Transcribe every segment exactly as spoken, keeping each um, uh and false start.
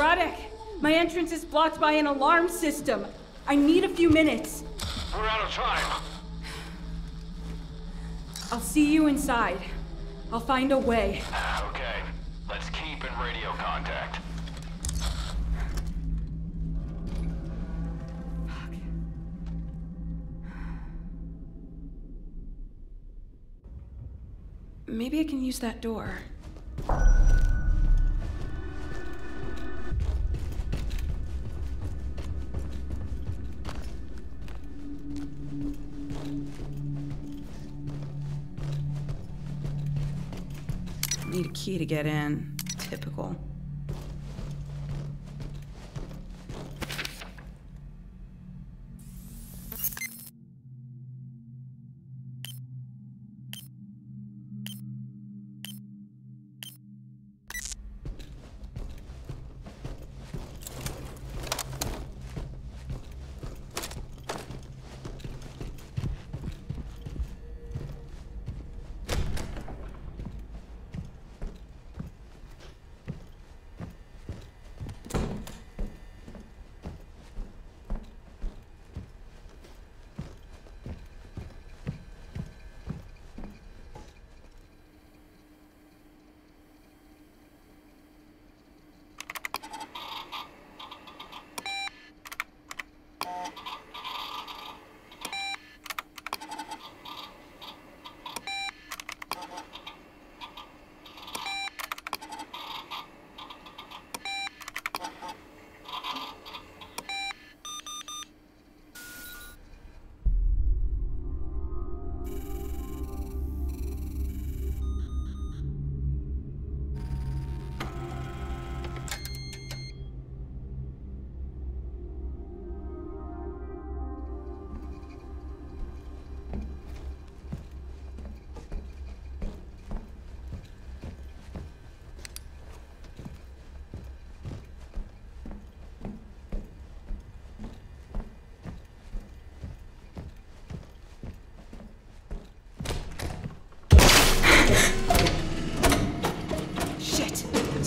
Radek, my entrance is blocked by an alarm system. I need a few minutes. We're out of time. I'll see you inside. I'll find a way. Okay. Let's keep in radio contact. Maybe I can use that door. Need a key to get in. Typical.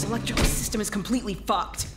Electrical system is completely fucked.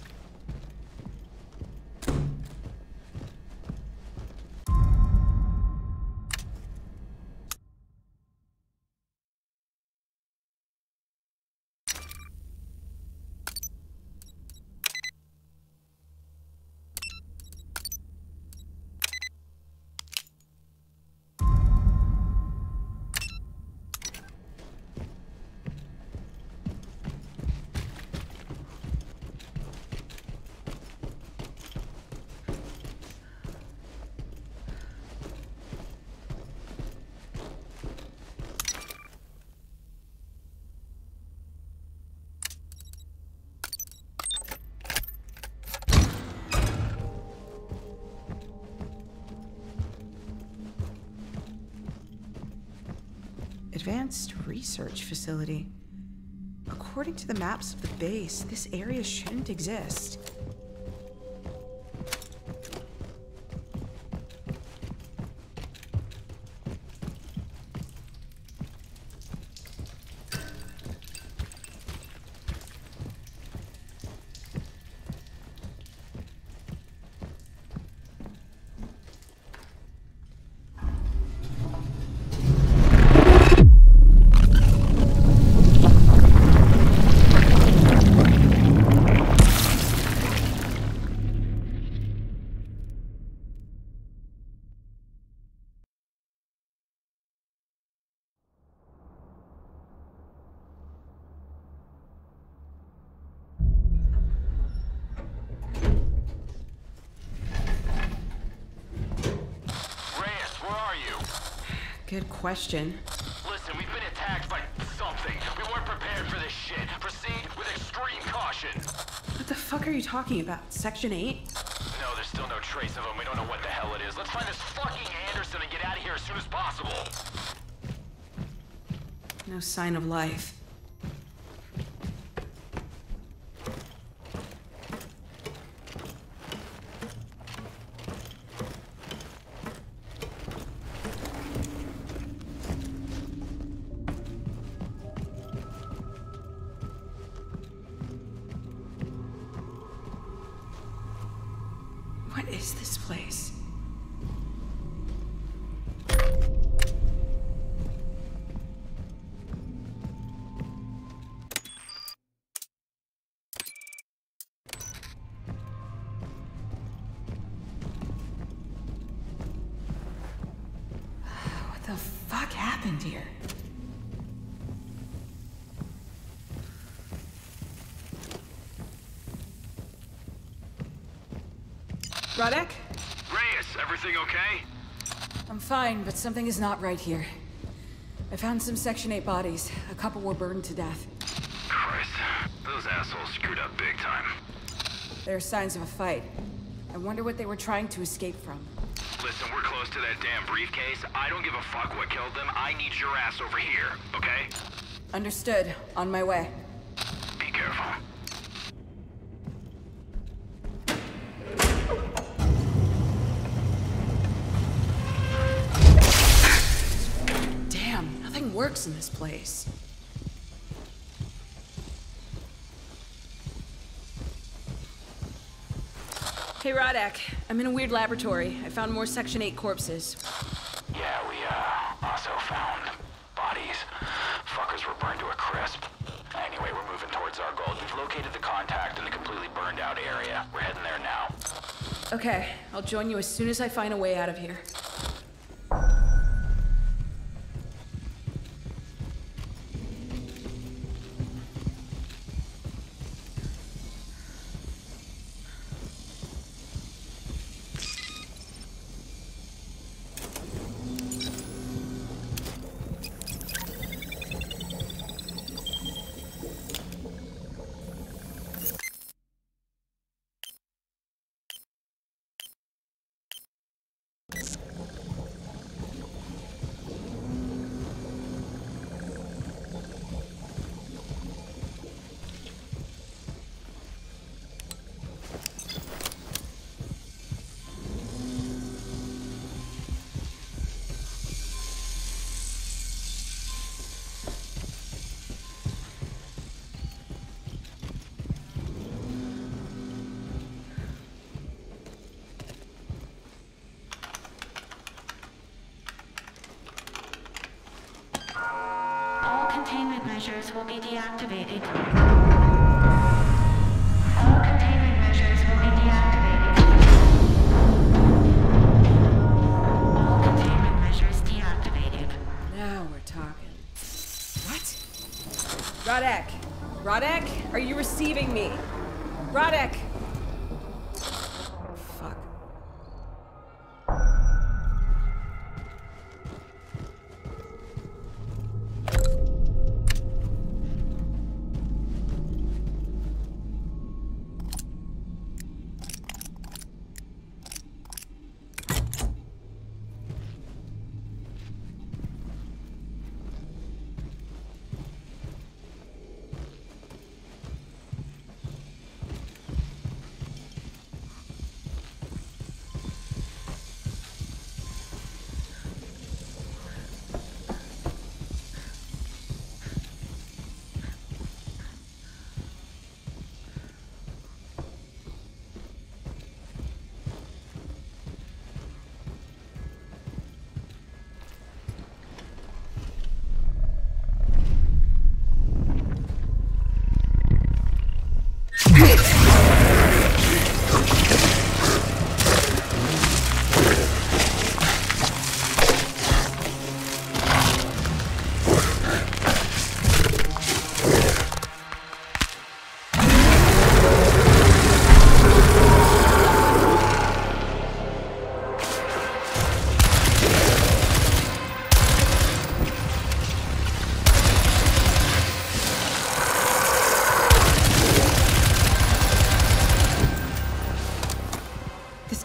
Advanced research facility. According to the maps of the base, this area shouldn't exist. Good question. Listen, we've been attacked by something. We weren't prepared for this shit. Proceed with extreme caution. What the fuck are you talking about? Section eight? No, there's still no trace of him. We don't know what the hell it is. Let's find this fucking Anderson and get out of here as soon as possible. No sign of life. place. Radek? Reyes, everything okay? I'm fine, but something is not right here. I found some Section eight bodies. A couple were burned to death. Christ, those assholes screwed up big time. There are signs of a fight. I wonder what they were trying to escape from. Listen, we're close to that damn briefcase. I don't give a fuck what killed them. I need your ass over here, okay? Understood. On my way. Be careful. Works in this place. Hey, Radek. I'm in a weird laboratory. I found more Section eight corpses. Yeah, we, uh, also found bodies. Fuckers were burned to a crisp. Anyway, we're moving towards our goal. We've located the contact in the completely burned out area. We're heading there now. Okay, I'll join you as soon as I find a way out of here. Containment measures will be deactivated. All containment measures will be deactivated. All containment measures deactivated. Now we're talking. What? Radek! Radek, are you receiving me? Radek!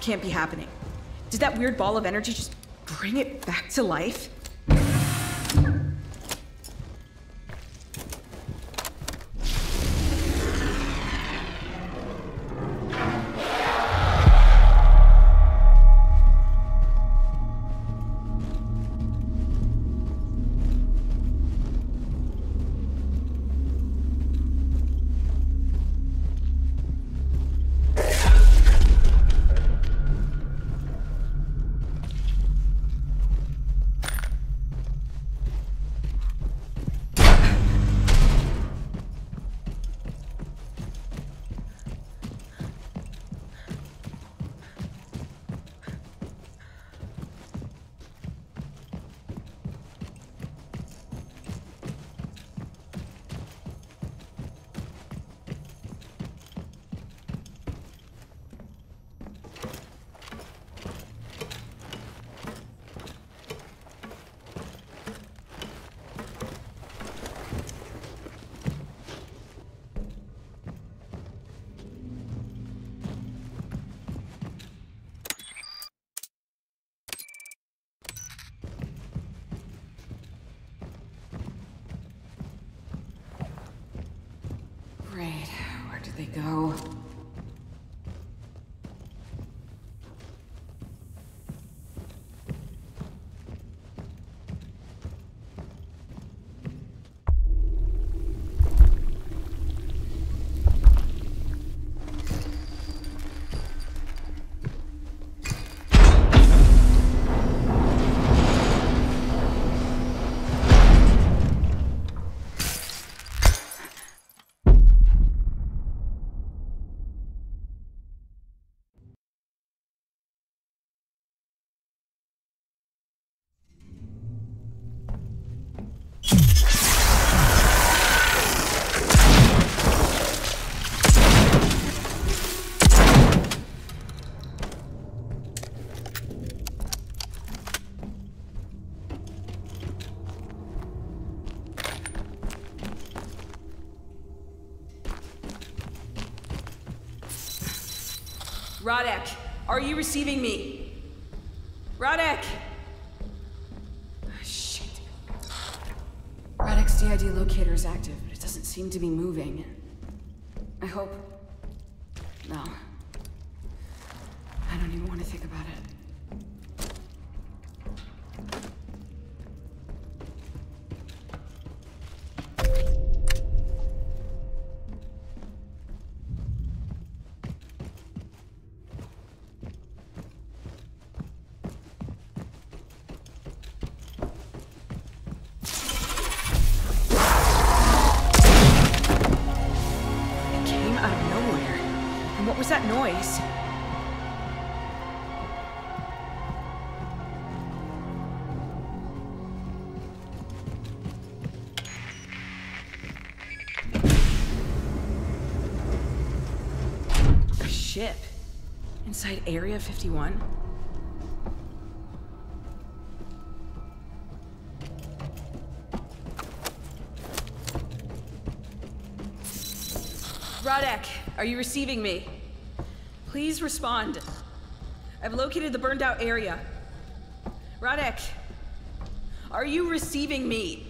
Can't be happening. Did that weird ball of energy just bring it back to life? Great. Where did they go? Radek, are you receiving me? Radek! Oh, shit. Radek's D I D locator is active, but it doesn't seem to be moving. I hope... No. I don't even want to think about it. Ship? Inside Area fifty-one? Radek, are you receiving me? Please respond. I've located the burned out area. Radek, are you receiving me?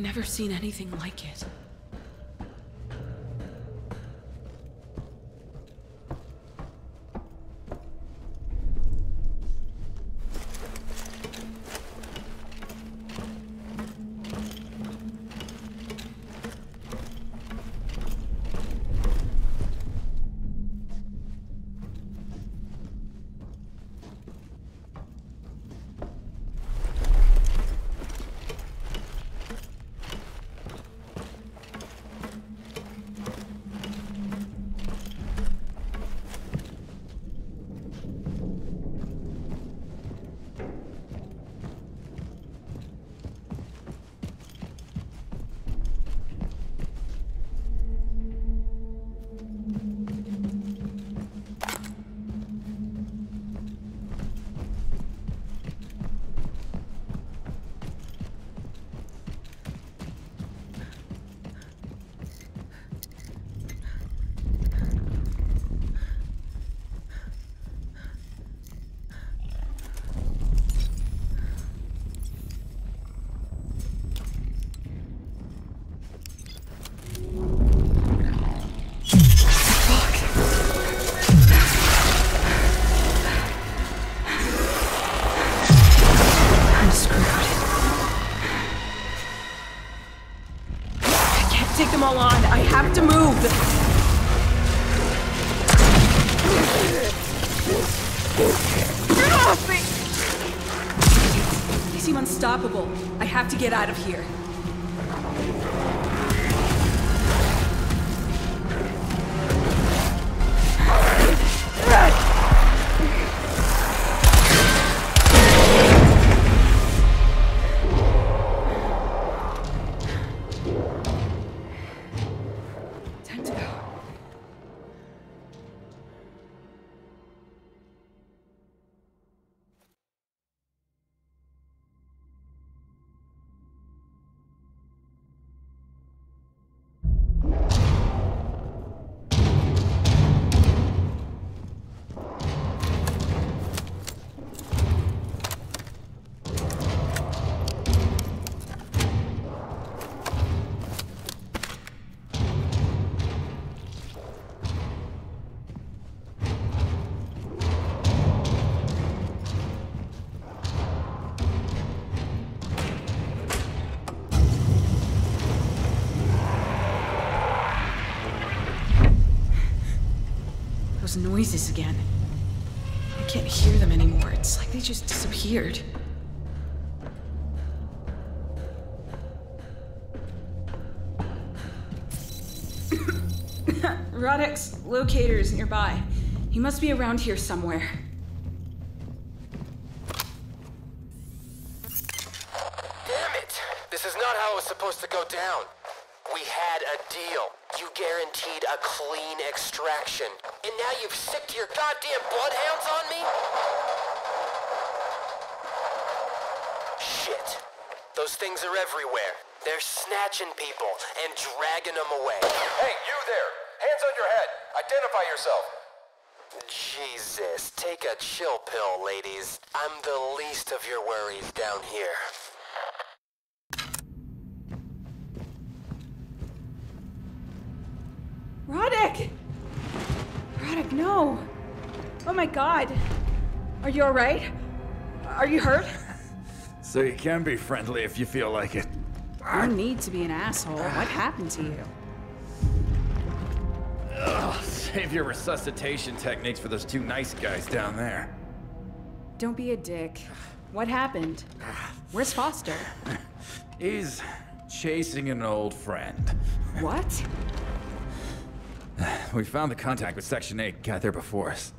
never seen anything like it. I have to get out of here. Noises again. I can't hear them anymore. It's like they just disappeared. Radek's locator is nearby. He must be around here somewhere. Damn it! This is not how it was supposed to go down. We had a deal. You guaranteed a clean extraction. And now you've sicked your goddamn bloodhounds on me? Shit. Those things are everywhere. They're snatching people and dragging them away. Hey, you there! Hands on your head! Identify yourself! Jesus, take a chill pill, ladies. I'm the least of your worries down here. Radek! Radek, no! Oh my god! Are you alright? Are you hurt? So you can be friendly if you feel like it. You need to be an asshole. What happened to you? Ugh, save your resuscitation techniques for those two nice guys down there. Don't be a dick. What happened? Where's Foster? He's chasing an old friend. What? We found the contact with Section eight, got there before us.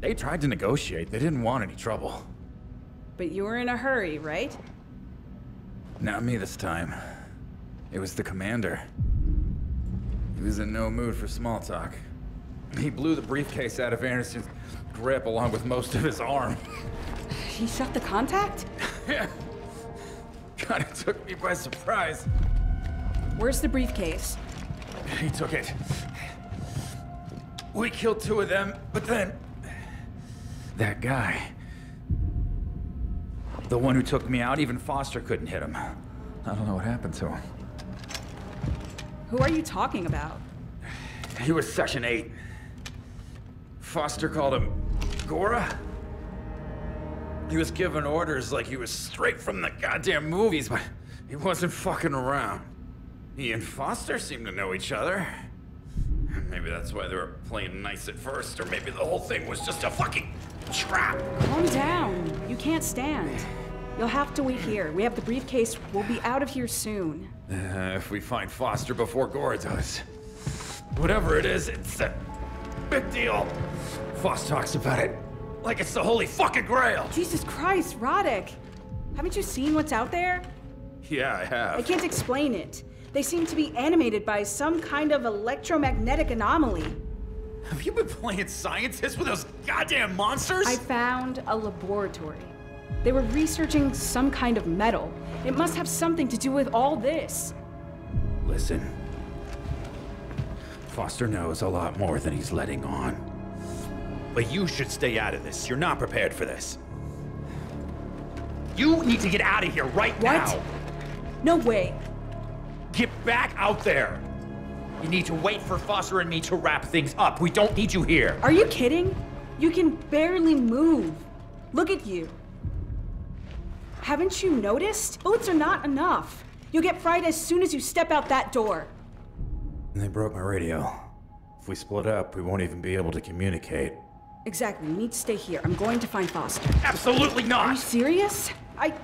They tried to negotiate, they didn't want any trouble. But you were in a hurry, right? Not me this time. It was the Commander. He was in no mood for small talk. He blew the briefcase out of Anderson's grip along with most of his arm. He shot the contact? Yeah. God, it took me by surprise. Where's the briefcase? He took it. We killed two of them, but then... that guy... the one who took me out, even Foster couldn't hit him. I don't know what happened to him. Who are you talking about? He was Section eight. Foster called him Gora. He was given orders like he was straight from the goddamn movies, but he wasn't fucking around. He and Foster seemed to know each other. Maybe that's why they were playing nice at first, or maybe the whole thing was just a fucking trap. Calm down. You can't stand. You'll have to wait here. We have the briefcase. We'll be out of here soon. Uh, if we find Foster before Gora does. Whatever it is, it's a big deal. Foss talks about it like it's the holy fucking grail. Jesus Christ, Radek. Haven't you seen what's out there? Yeah, I have. I can't explain it. They seem to be animated by some kind of electromagnetic anomaly. Have you been playing scientist with those goddamn monsters? I found a laboratory. They were researching some kind of metal. It must have something to do with all this. Listen. Foster knows a lot more than he's letting on. But you should stay out of this. You're not prepared for this. You need to get out of here right now. What? No way. Get back out there. You need to wait for Foster and me to wrap things up. We don't need you here. Are you kidding? You can barely move. Look at you. Haven't you noticed? Bullets are not enough. You'll get fried as soon as you step out that door. They broke my radio. If we split up, we won't even be able to communicate. Exactly. We need to stay here. I'm going to find Foster. Absolutely not! Are you serious? I...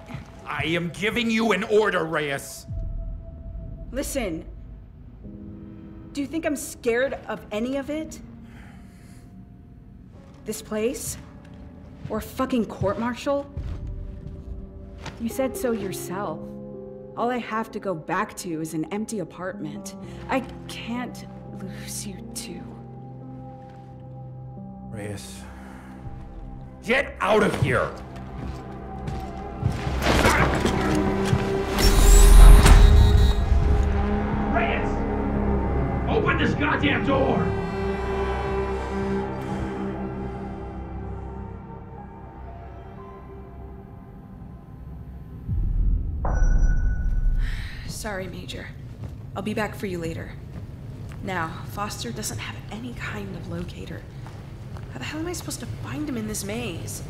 I am giving you an order, Reyes. Listen. Do you think I'm scared of any of it? This place? Or a fucking court-martial? You said so yourself. All I have to go back to is an empty apartment. I can't lose you too. Reyes. Get out of here! Reyes! Open this goddamn door! Sorry, Major. I'll be back for you later. Now, Foster doesn't have any kind of locator. How the hell am I supposed to find him in this maze?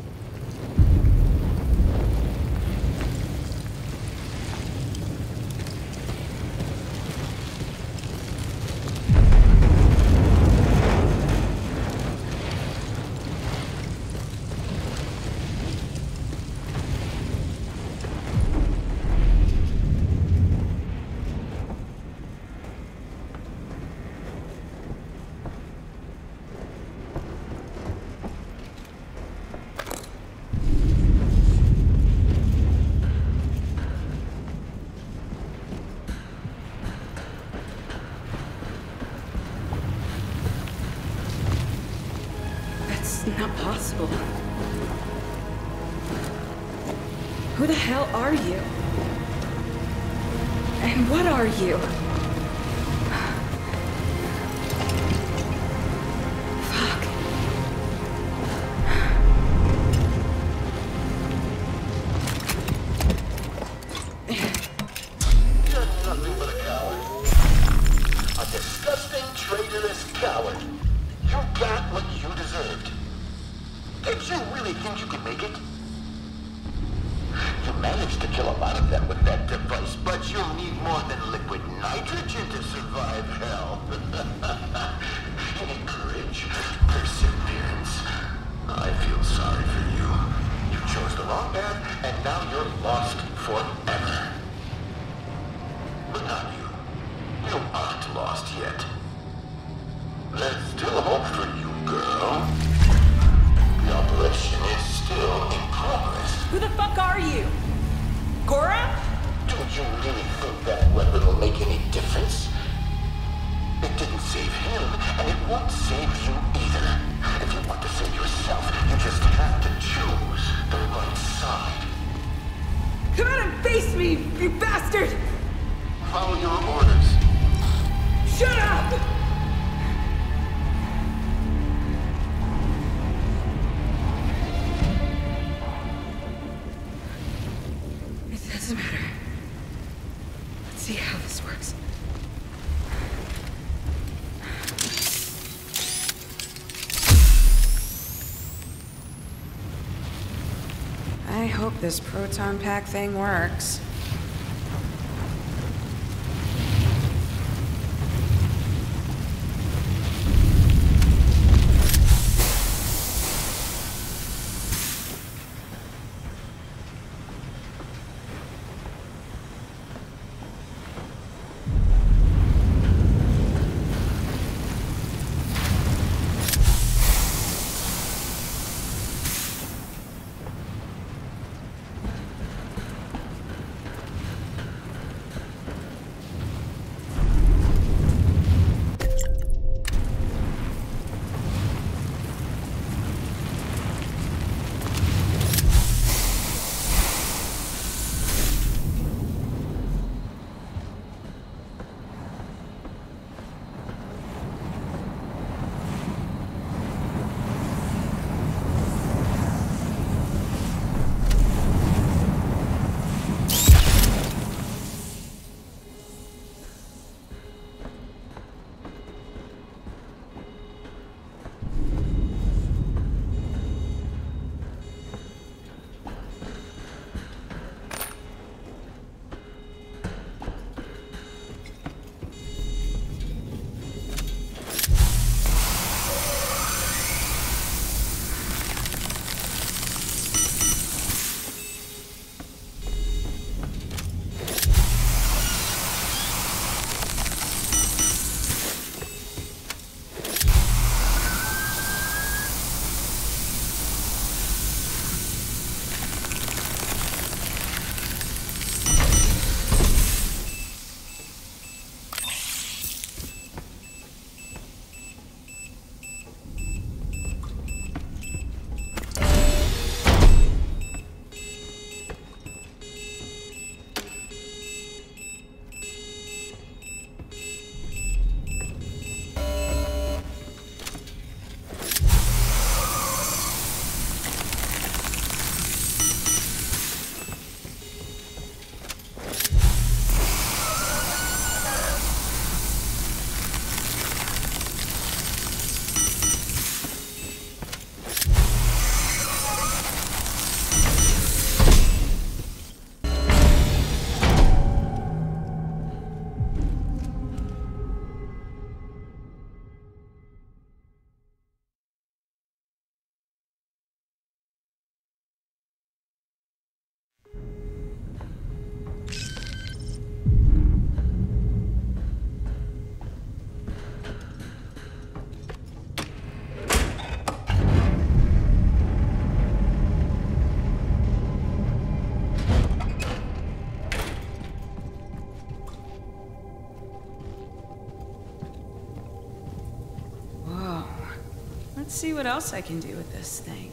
Not possible. Who the hell are you? And what are you? hope this proton pack thing works. Let's see what else I can do with this thing.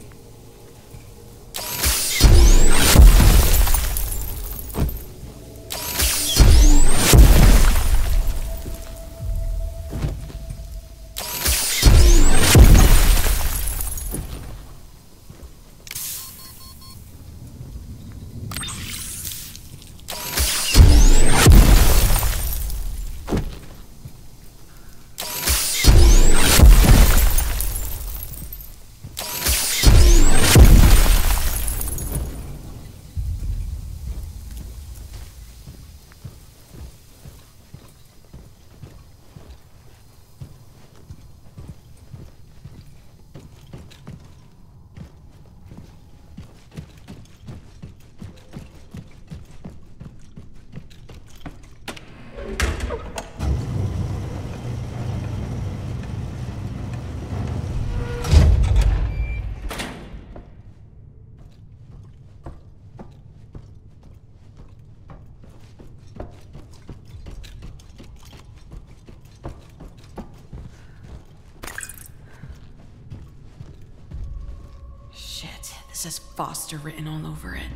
It says Foster written all over it. Anyone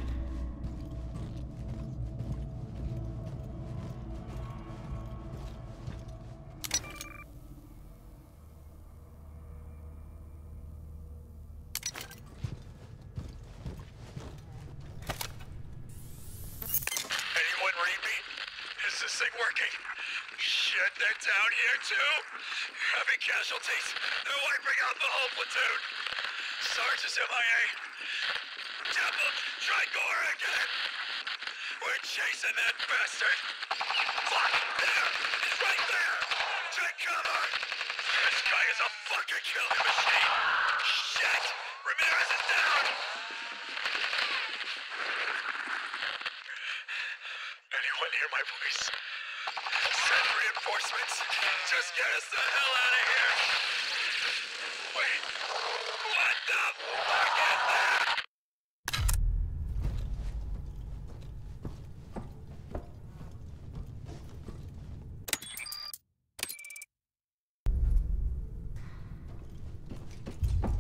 repeat? Is this thing working? Shit, they're down here too? Heavy casualties. They're wiping out the whole platoon. Sergeant's M I A. Tap him. Try Gora again. We're chasing that bastard. Fuck! There! He's right there! Take cover! This guy is a fucking killing machine! Shit! Ramirez is down! Anyone hear my voice? Send reinforcements! Just get us the hell out of here! Wait! What the fuck is that?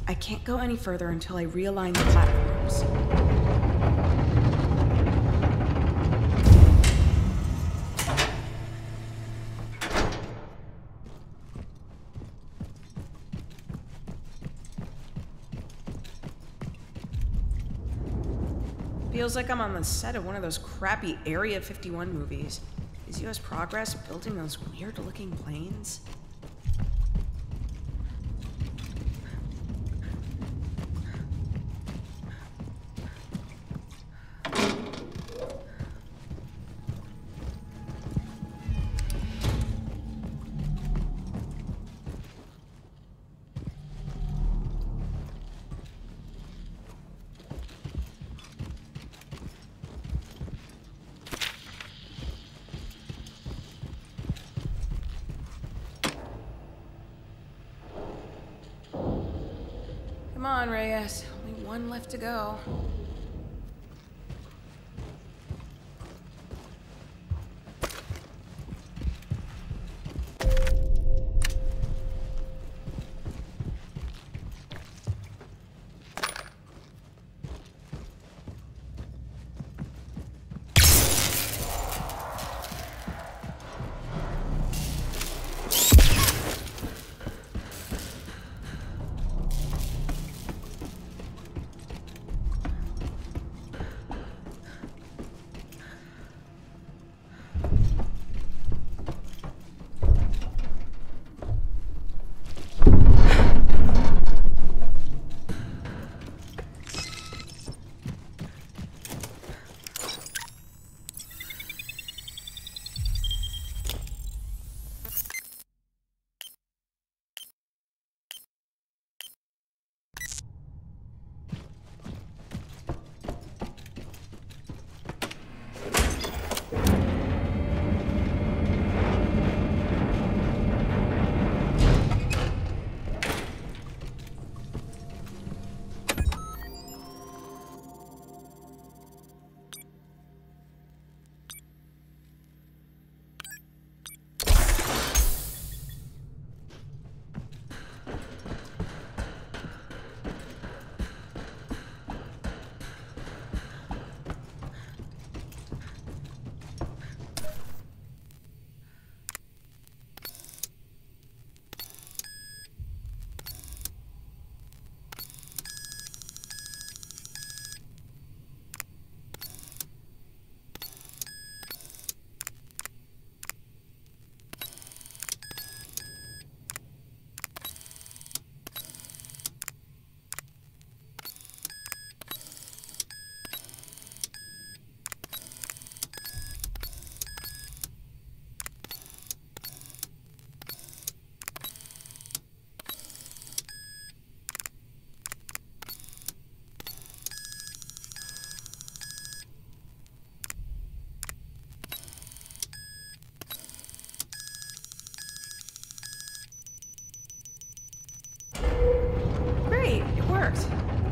I can't go any further until I realign the platforms. Feels like I'm on the set of one of those crappy Area fifty-one movies. Is U S Progress building those weird-looking planes? Come on, Reyes. Only one left to go.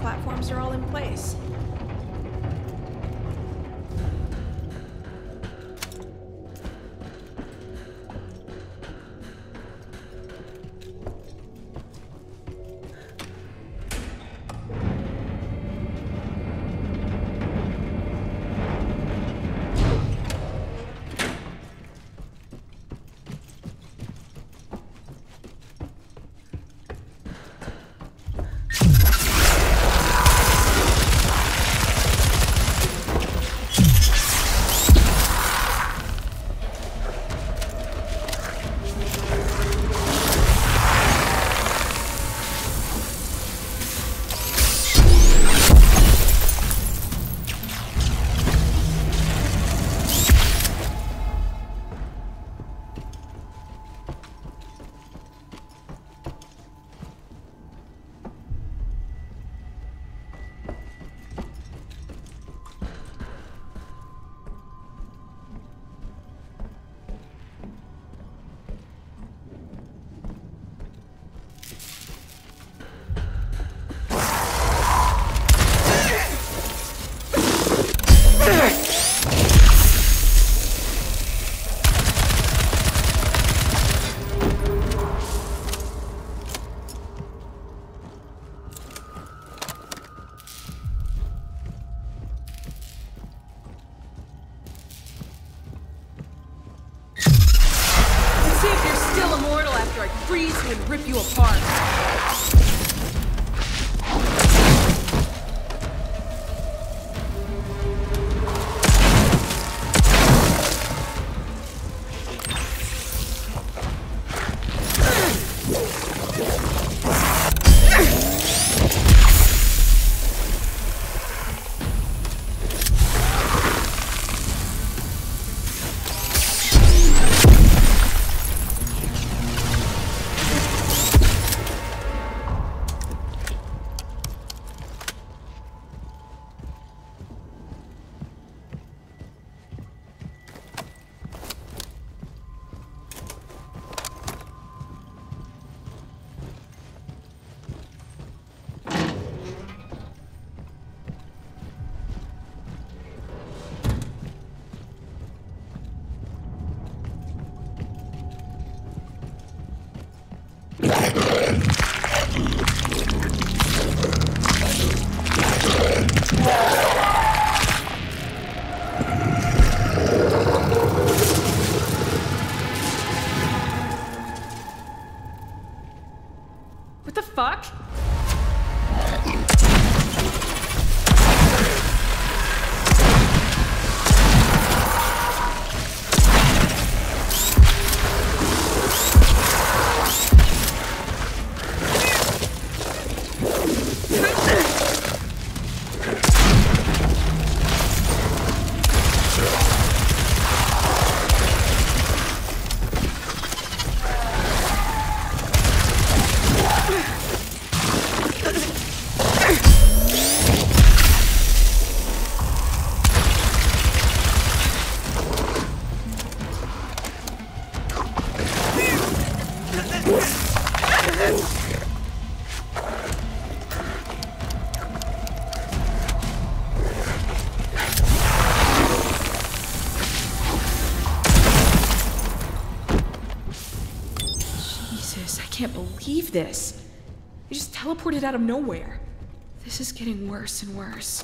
Platforms are all in place. you and rip you apart. This. They just teleported out of nowhere. This is getting worse and worse.